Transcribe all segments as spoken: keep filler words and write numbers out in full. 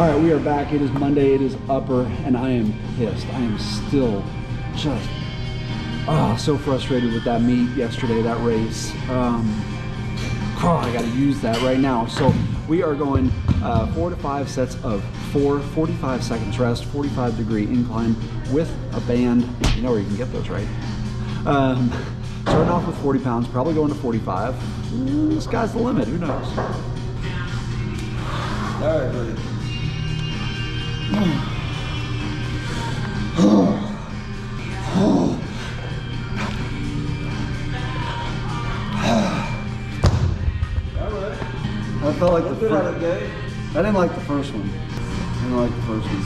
All right, we are back. It is Monday, it is Upper, and I am pissed. I am still just oh, so frustrated with that meet yesterday, that race. Um, oh, I gotta use that right now. So we are going uh, four to five sets of four, forty-five seconds rest, forty-five degree incline with a band. You know where you can get those, right? Um, starting off with forty pounds, probably going to forty-five. Mm, the sky's the limit, who knows? All right, buddy. I felt like the first day. I didn't like the first one. I didn't like the first one.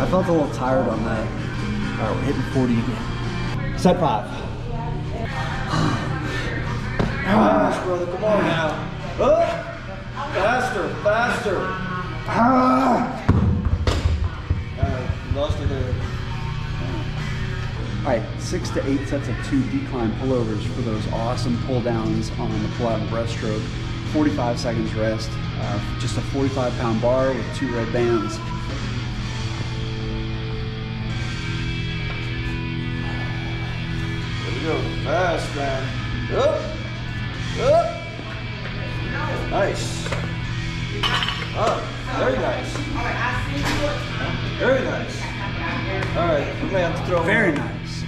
I felt a little tired on that. Alright, we're hitting forty again. Set five. Come on, brother, come on now. Oh, faster, faster. Ah. Uh, lost it there. All right, six to eight sets of two decline pullovers for those awesome pull downs on the pull-out and breaststroke. forty-five seconds rest. Uh, just a forty-five pound bar with two red bands. There we go. Fast, man. Up. Up. Nice. Oh, very nice. Very nice. All right, we may have to throw Very nice.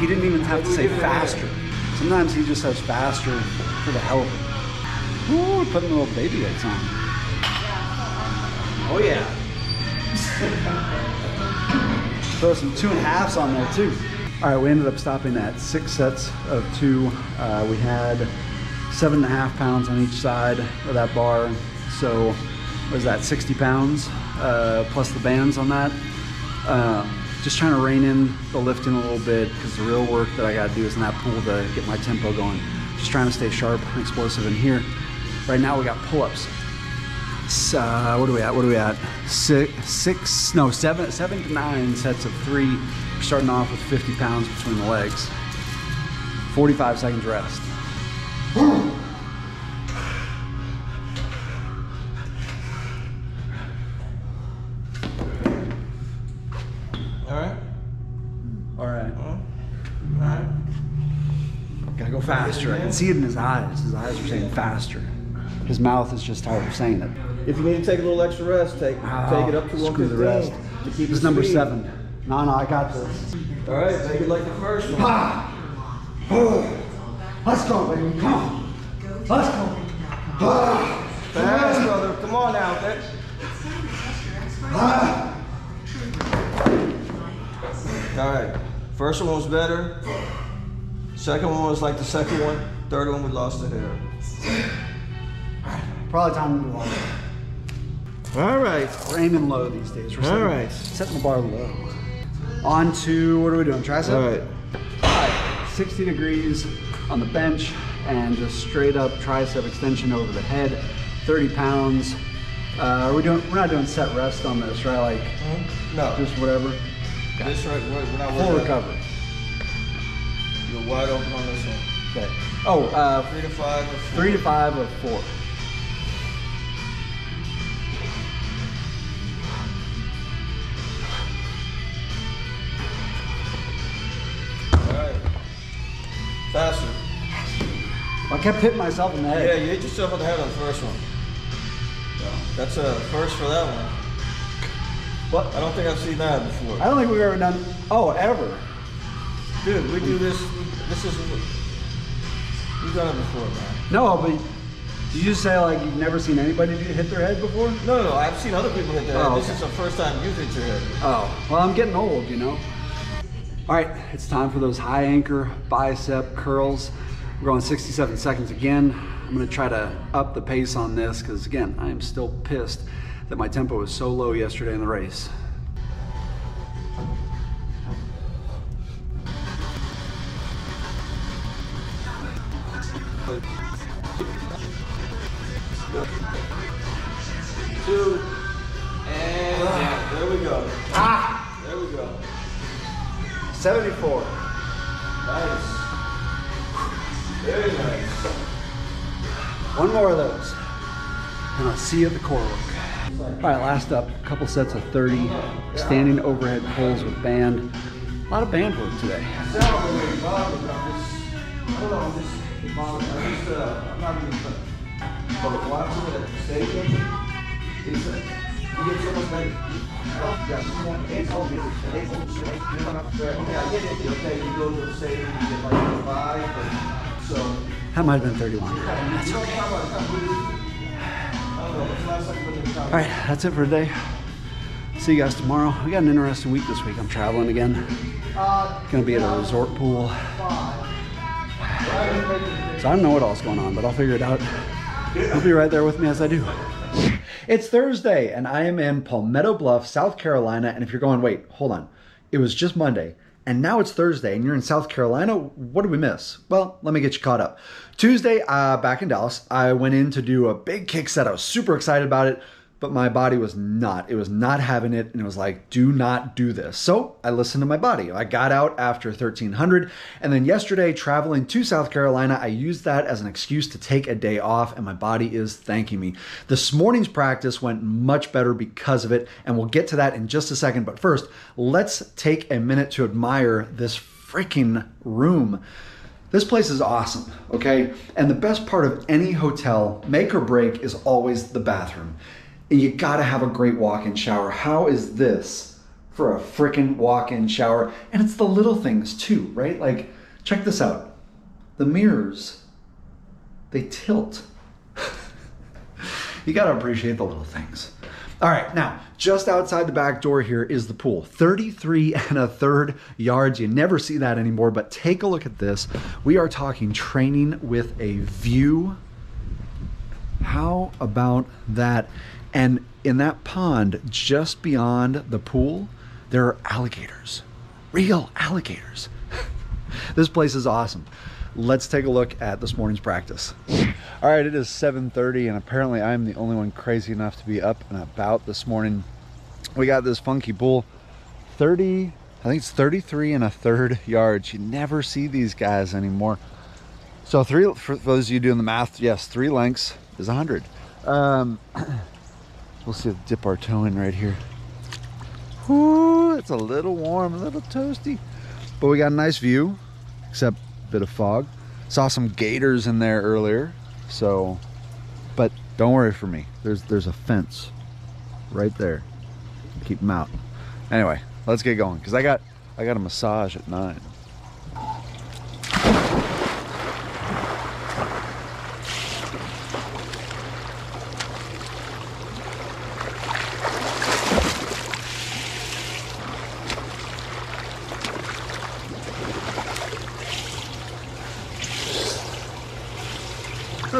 He didn't even have to say faster. Sometimes he just says faster for the hell of it. Ooh, we're putting little baby lights on. Oh, yeah. Throw some two and a halves on there, too. All right, we ended up stopping at six sets of two. Uh, we had seven and a half pounds on each side of that bar. So was that sixty pounds uh, plus the bands on that. Uh, just trying to rein in the lifting a little bit because the real work that I got to do is in that pool to get my tempo going. Just trying to stay sharp and explosive in here. Right now we got pull-ups. Uh, what are we at? What are we at? Six, six, no, seven, seven to nine sets of three. We're starting off with fifty pounds between the legs. forty-five seconds rest. Faster. I can see it in his eyes. His eyes are saying faster. His mouth is just tired of saying it. If you need to take a little extra rest, take oh, take it up to one fifteen. Screw the rest. To keep this is number seven. No, no, I got this. All right, make it like the first one. Ah. Oh. Let's go, baby. Come on. Let's go. Ah. Fast, brother. Come on now, bitch. Ah. All right. First one was better. Second one was like the second one. Third one, we lost it here. Probably time to move on. All right. We're aiming low these days. We're setting, All right. setting the bar low. On to, what are we doing? Tricep? All right. All right. sixty degrees on the bench and just straight up tricep extension over the head. thirty pounds. Uh, are we doing, we're not doing set rest on this, right? Like, mm-hmm. No. Just whatever. Okay. This right, we're not Full recovery. Up. You're wide open on this one. Okay. Oh, uh, three to five or four. Three to five or four. All right. Faster. Well, I kept hitting myself in the head. Yeah, you hit yourself in the head on the first one. Yeah. That's a first for that one. What? I don't think I've seen that before. I don't think we've ever done, oh, ever. Dude, we do this, this is, we've done it before, man. No, but did you say like you've never seen anybody hit their head before? No, no, I've seen other people hit their oh, head. This okay. is the first time you've hit your head. Oh, well, I'm getting old, you know. All right, it's time for those high anchor bicep curls. We're going sixty-seven seconds again. I'm gonna try to up the pace on this because again, I am still pissed that my tempo was so low yesterday in the race. Two, and ah. there we go. Ah! There we go. seventy-four. Nice. Very nice. One more of those, and I'll see you at the core work. All right, last up, a couple sets of thirty, standing overhead pulls with band. A lot of band work today. That might have been thirty-one. That's okay. All right, that's it for today. See you guys tomorrow. We got an interesting week this week. I'm traveling again. Gonna be at a resort pool. So I don't know what all's going on, but I'll figure it out. You'll be right there with me as I do. It's Thursday, and I am in Palmetto Bluff, South Carolina. And if you're going, wait, hold on. It was just Monday, and now it's Thursday, and you're in South Carolina. What did we miss? Well, let me get you caught up. Tuesday, uh, back in Dallas, I went in to do a big kick set. I was super excited about it, but my body was not. It was not having it, and it was like, do not do this. So I listened to my body. I got out after thirteen hundred, and then yesterday, traveling to South Carolina, I used that as an excuse to take a day off, and my body is thanking me. This morning's practice went much better because of it, and we'll get to that in just a second. But first, let's take a minute to admire this freaking room. This place is awesome, okay? And the best part of any hotel, make or break, is always the bathroom. And you gotta have a great walk-in shower. How is this for a frickin' walk-in shower? And it's the little things too, right? Like, check this out. The mirrors, they tilt. You gotta appreciate the little things. All right, now, just outside the back door here is the pool. thirty-three and a third yards. You never see that anymore, but take a look at this. We are talking training with a view. How about that? And in that pond, just beyond the pool, there are alligators, real alligators. This place is awesome. Let's take a look at this morning's practice. All right, it is seven thirty, and apparently I'm the only one crazy enough to be up and about this morning. We got this funky pool, thirty, I think it's thirty-three and a third yards. You never see these guys anymore. So three, for those of you doing the math, yes, three lengths is one hundred. Um, we'll see, dip our toe in right here. Ooh, it's a little warm, a little toasty. But we got a nice view, except bit of fog. Saw some gators in there earlier, so, but don't worry for me. There's there's a fence right there. Keep them out. Anyway, let's get going, because I got I got a massage at nine.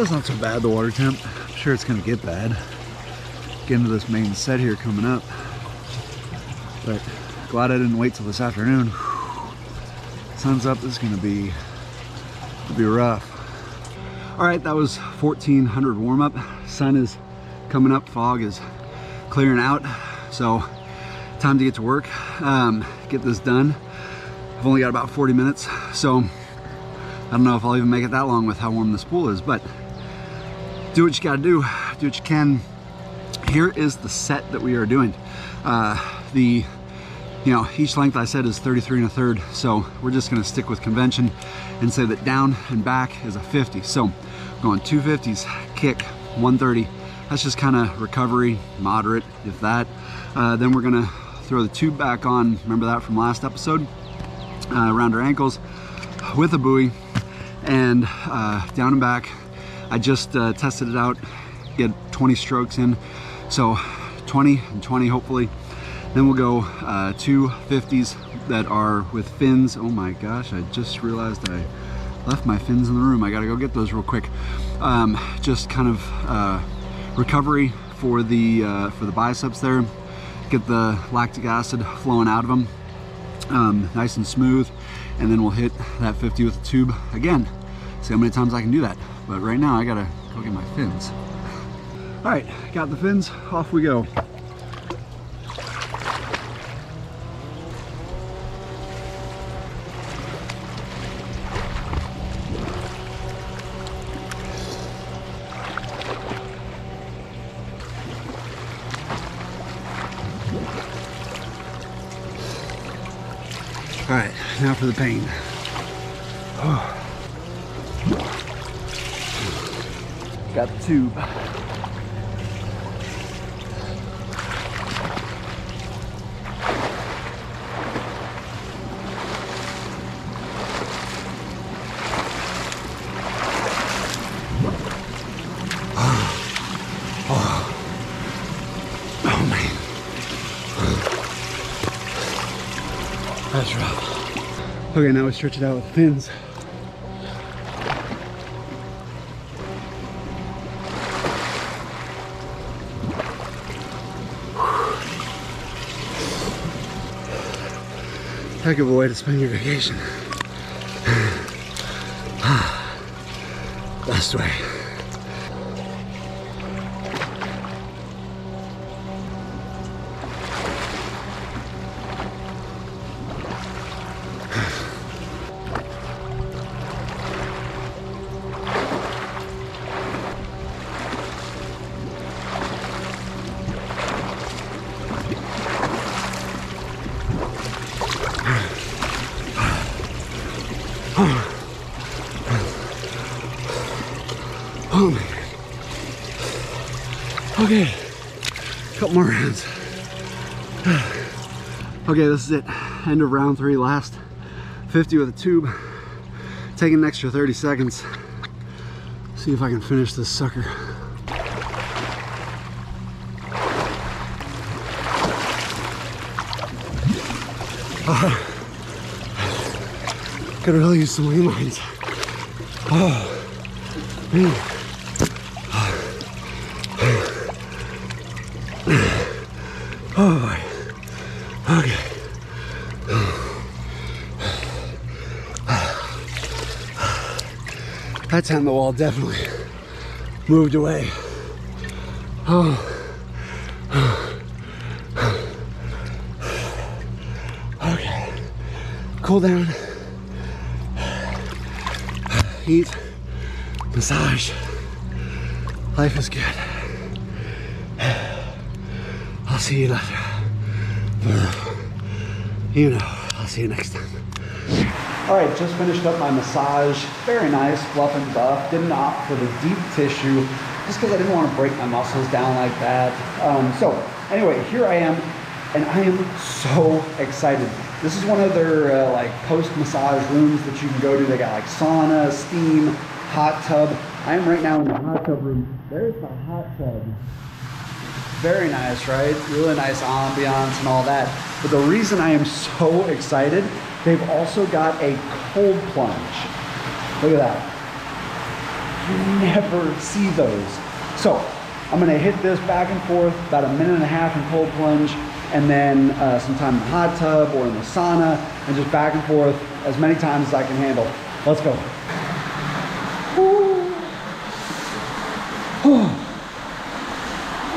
It's not so bad, the water temp. I'm sure it's gonna get bad. Get into this main set here coming up. But glad I didn't wait till this afternoon. Sun's up, this is gonna be, be rough. All right, that was fourteen hundred warm up. Sun is coming up, fog is clearing out. So time to get to work, um, get this done. I've only got about forty minutes. So I don't know if I'll even make it that long with how warm this pool is, but do what you gotta do, do what you can. Here is the set that we are doing. Uh, the, you know, each length I said is thirty-three and a third, so we're just gonna stick with convention and say that down and back is a fifty. So going two fifties, kick, one thirty. That's just kind of recovery, moderate, if that. Uh, then we're gonna throw the tube back on. Remember that from last episode? Uh, around our ankles with a buoy and uh, down and back. I just uh, tested it out, get twenty strokes in, so twenty and twenty hopefully. Then we'll go uh, two fifties that are with fins. Oh my gosh, I just realized I left my fins in the room. I gotta go get those real quick. Um, just kind of uh, recovery for the, uh, for the biceps there. Get the lactic acid flowing out of them, um, nice and smooth. And then we'll hit that fifty with the tube again. See how many times I can do that. But right now I gotta go get my fins. All right, got the fins, off we go. now for the pain. Oh. Got the tube. That's rough. Okay, now we stretch it out with fins. Heck of a way to spend your vacation. Best way. Oh man. Okay, couple more rounds. Okay, this is it. End of round three, last fifty with a tube. Taking an extra thirty seconds. See if I can finish this sucker. Uh, could really use some lean lines. Oh, man. Oh boy. Okay. That time the wall definitely moved away. Oh. Okay. Cool down. Eat. Massage. Life is good. I'll see you later. You know, I'll see you next time. All right, just finished up my massage. Very nice, fluff and buff. Didn't opt for the deep tissue just because I didn't want to break my muscles down like that. Um, so anyway, here I am, and I am so excited. This is one of their uh, like post-massage rooms that you can go to. They got like sauna, steam, hot tub. I am right now in the hot tub room. There's my hot tub. Very nice, right? Really nice ambiance and all that. But the reason I am so excited, they've also got a cold plunge. Look at that. You never see those. So I'm gonna hit this back and forth, about a minute and a half in cold plunge, and then uh, sometime in the hot tub or in the sauna, and just back and forth as many times as I can handle. Let's go. Ooh.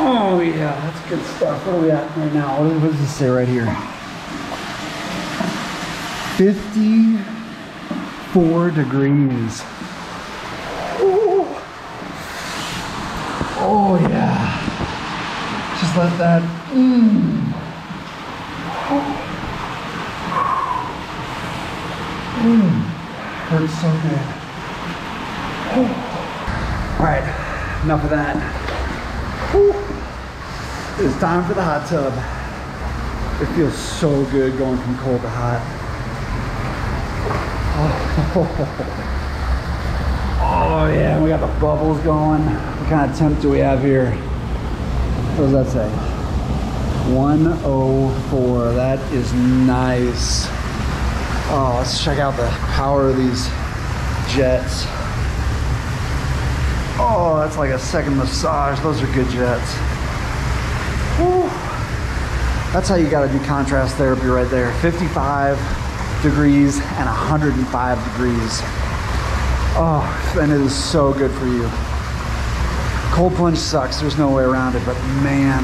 Oh yeah, that's good stuff. Where are we at right now? What does this say right here? fifty-four degrees. Ooh. Oh yeah. Just let that. Mm. Mm. Hurts so good. Oh. All right, enough of that. Whew. It's time for the hot tub. It feels so good going from cold to hot. Oh, oh yeah, we got the bubbles going. What kind of temp do we have here? What does that say? one oh four. That is nice. Oh, let's check out the power of these jets. Oh, that's like a second massage. Those are good jets. Woo. That's how you got to do contrast therapy right there. fifty-five degrees and one hundred five degrees. Oh, and it is so good for you. Cold plunge sucks. There's no way around it, but man,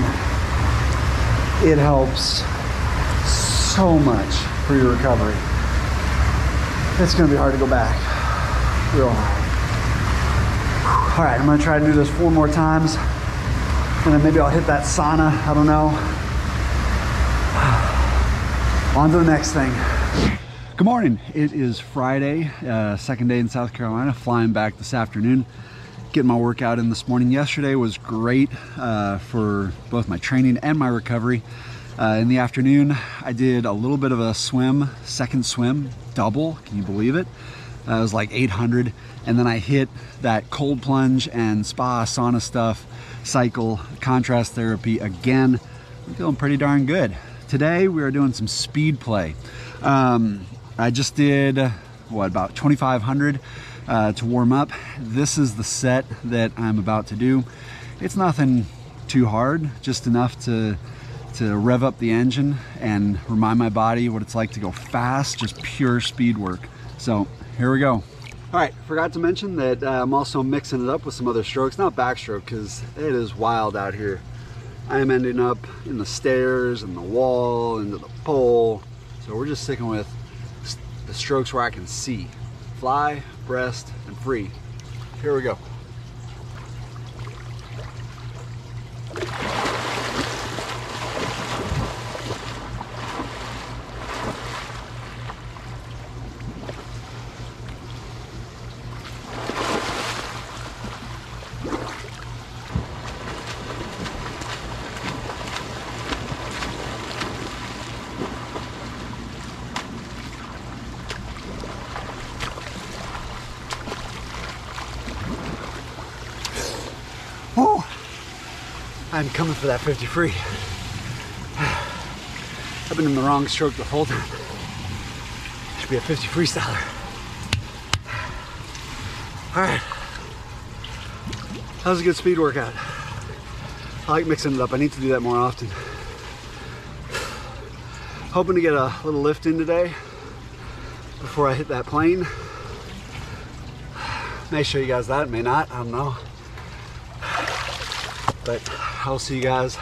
it helps so much for your recovery. It's going to be hard to go back. Real hard. All right, I'm gonna try to do this four more times, and then maybe I'll hit that sauna, I don't know. On to the next thing. Good morning. It is Friday, uh, second day in South Carolina, flying back this afternoon. Getting my workout in this morning. Yesterday was great uh, for both my training and my recovery. Uh, in the afternoon, I did a little bit of a swim, second swim, double, can you believe it? Uh, it was like eight hundred. And then I hit that cold plunge and spa, sauna stuff, cycle, contrast therapy again. I'm feeling pretty darn good. Today, we are doing some speed play. Um, I just did, what, about twenty-five hundred uh, to warm up. This is the set that I'm about to do. It's nothing too hard, just enough to to rev up the engine and remind my body what it's like to go fast, just pure speed work. So here we go. All right, forgot to mention that uh, I'm also mixing it up with some other strokes, not backstroke, because it is wild out here. I am ending up in the stairs and the wall, into the pole. So we're just sticking with the strokes where I can see. Fly, breast, and free. Here we go. I'm coming for that fifty free. I've been in the wrong stroke the whole time. Should be a fifty freestyler. All right, that was a good speed workout. I like mixing it up. I need to do that more often. Hoping to get a little lift in today before I hit that plane. May show you guys that, may not, I don't know. But I'll see you guys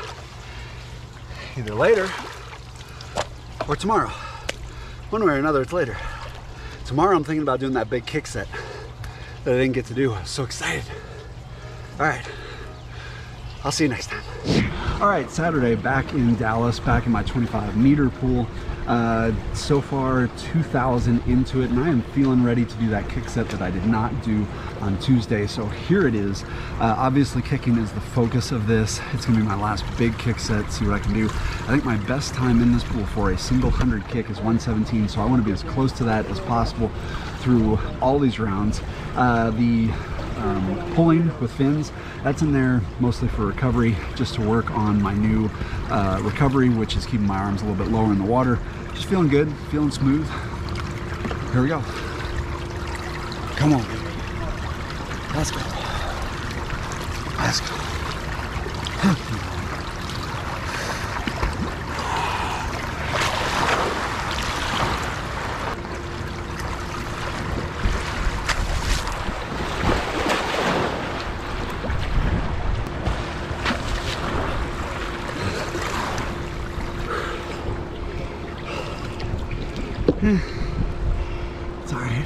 either later or tomorrow. One way or another, it's later. Tomorrow I'm thinking about doing that big kick set that I didn't get to do. I was so excited. All right, I'll see you next time. All right, Saturday, back in Dallas, back in my twenty-five meter pool. Uh, so far, two thousand into it, and I am feeling ready to do that kick set that I did not do on Tuesday. So here it is. Uh, obviously, kicking is the focus of this. It's gonna be my last big kick set, see what I can do. I think my best time in this pool for a single hundred kick is one seventeen, so I wanna be as close to that as possible through all these rounds. Uh, the Um, pulling with fins, that's in there mostly for recovery, just to work on my new uh, recovery, which is keeping my arms a little bit lower in the water. Just feeling good, feeling smooth. Here we go. Come on, baby. Let's go. Let's go. It's all right.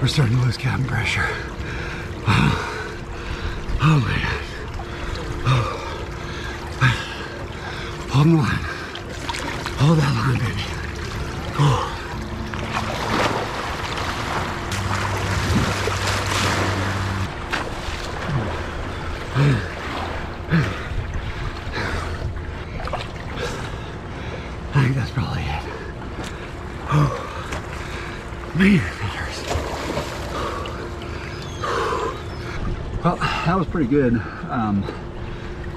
We're starting to lose cabin pressure. Oh, oh man. Oh. Hold the line. Hold that line, baby. Oh. I think that's probably it. Oh. Man. Well, that was pretty good. Um,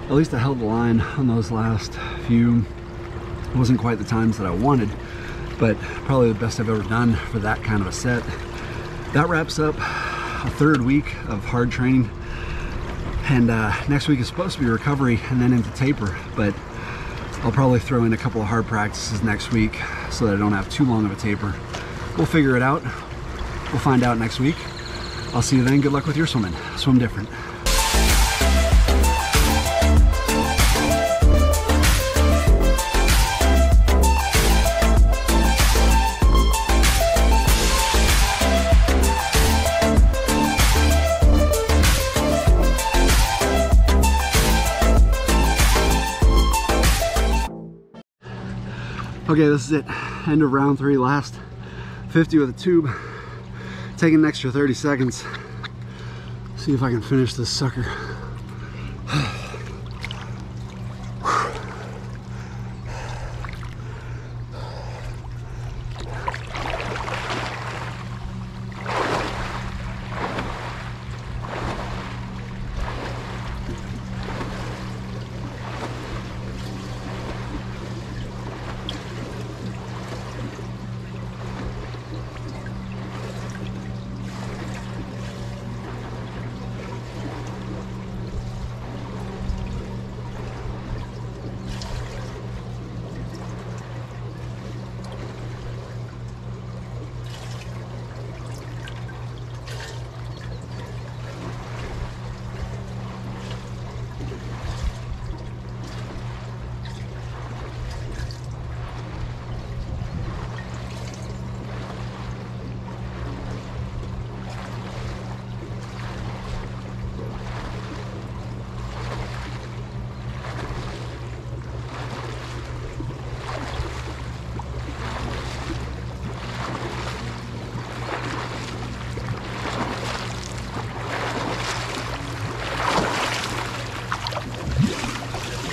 at least I held the line on those last few. It wasn't quite the times that I wanted, but probably the best I've ever done for that kind of a set. That wraps up a third week of hard training, and uh, next week is supposed to be recovery and then into taper, but I'll probably throw in a couple of hard practices next week so that I don't have too long of a taper. We'll figure it out. We'll find out next week. I'll see you then. Good luck with your swimming. Swim different. Okay, this is it. End of round three, last fifty with a tube. Taking an extra thirty seconds. See if I can finish this sucker.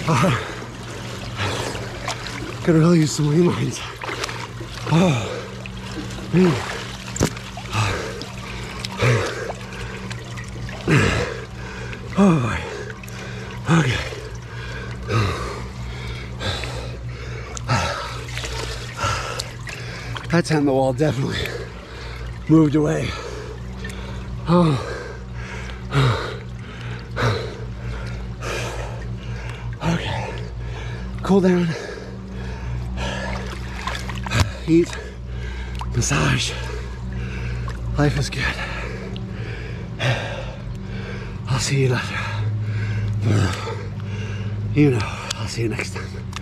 Oh, could really use some lean lines. Oh, man. Oh, boy. Okay. That time the wall definitely moved away. Oh. Cool down, eat, massage, life is good. I'll see you later. You know, I'll see you next time.